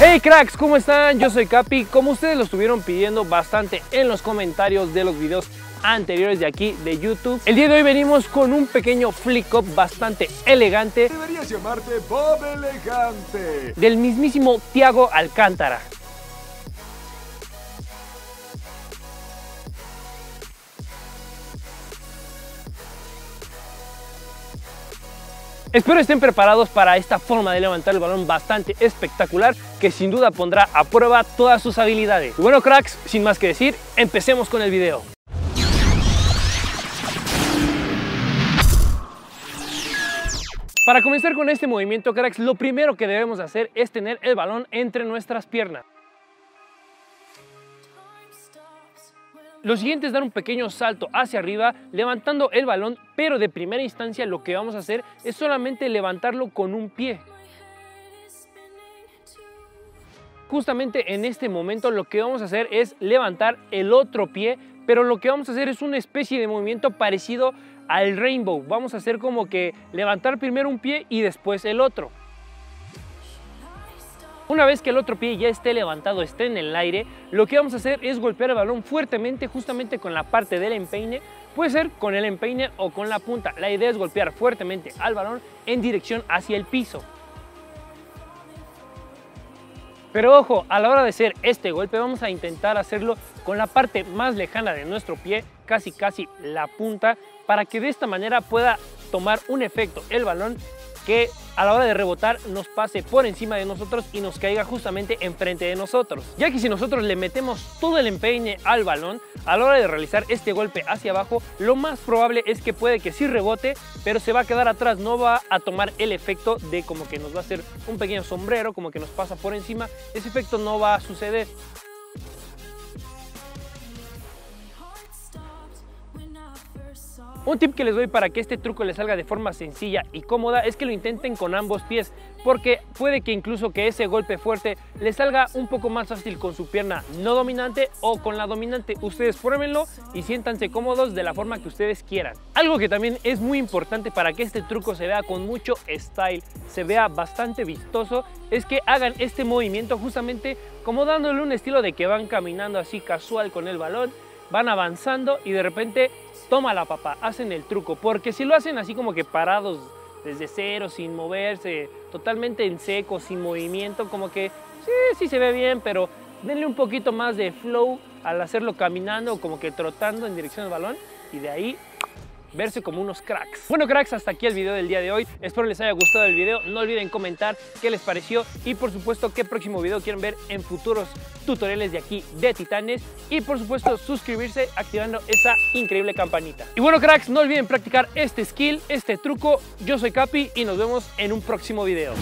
Hey cracks, ¿cómo están? Yo soy Capi. Como ustedes lo estuvieron pidiendo bastante en los comentarios de los videos anteriores de aquí de YouTube, el día de hoy venimos con un pequeño flick up bastante elegante. Deberías llamarte Bob Elegante. Del mismísimo Thiago Alcántara. Espero estén preparados para esta forma de levantar el balón bastante espectacular que sin duda pondrá a prueba todas sus habilidades. Y bueno cracks, sin más que decir, empecemos con el video. Para comenzar con este movimiento cracks, lo primero que debemos hacer es tener el balón entre nuestras piernas. Lo siguiente es dar un pequeño salto hacia arriba levantando el balón, pero de primera instancia lo que vamos a hacer es solamente levantarlo con un pie. Justamente en este momento lo que vamos a hacer es levantar el otro pie, pero lo que vamos a hacer es una especie de movimiento parecido al rainbow. Vamos a hacer como que levantar primero un pie y después el otro. Una vez que el otro pie ya esté levantado, esté en el aire, lo que vamos a hacer es golpear el balón fuertemente justamente con la parte del empeine. Puede ser con el empeine o con la punta. La idea es golpear fuertemente al balón en dirección hacia el piso. Pero ojo, a la hora de hacer este golpe vamos a intentar hacerlo con la parte más lejana de nuestro pie, casi la punta, para que de esta manera pueda tomar un efecto el balón que a la hora de rebotar nos pase por encima de nosotros y nos caiga justamente enfrente de nosotros. Ya que si nosotros le metemos todo el empeine al balón, a la hora de realizar este golpe hacia abajo, lo más probable es que puede que sí rebote, pero se va a quedar atrás, no va a tomar el efecto de como que nos va a hacer un pequeño sombrero, como que nos pasa por encima. Ese efecto no va a suceder. Un tip que les doy para que este truco les salga de forma sencilla y cómoda es que lo intenten con ambos pies, porque puede que incluso que ese golpe fuerte les salga un poco más fácil con su pierna no dominante o con la dominante. Ustedes pruébenlo y siéntanse cómodos de la forma que ustedes quieran. Algo que también es muy importante para que este truco se vea con mucho style, se vea bastante vistoso, es que hagan este movimiento justamente como dándole un estilo de que van caminando así casual con el balón, van avanzando y de repente tómala papá, hacen el truco, porque si lo hacen así como que parados desde cero, sin moverse, totalmente en seco, sin movimiento, como que sí se ve bien, pero denle un poquito más de flow al hacerlo caminando, como que trotando en dirección al balón y de ahí verse como unos cracks. Bueno cracks, hasta aquí el video del día de hoy. Espero les haya gustado el video, no olviden comentar qué les pareció y por supuesto qué próximo video quieren ver en futuros tutoriales de aquí de Titanes y por supuesto suscribirse activando esa increíble campanita. Y bueno cracks, no olviden practicar este skill, este truco. Yo soy Capi y nos vemos en un próximo video.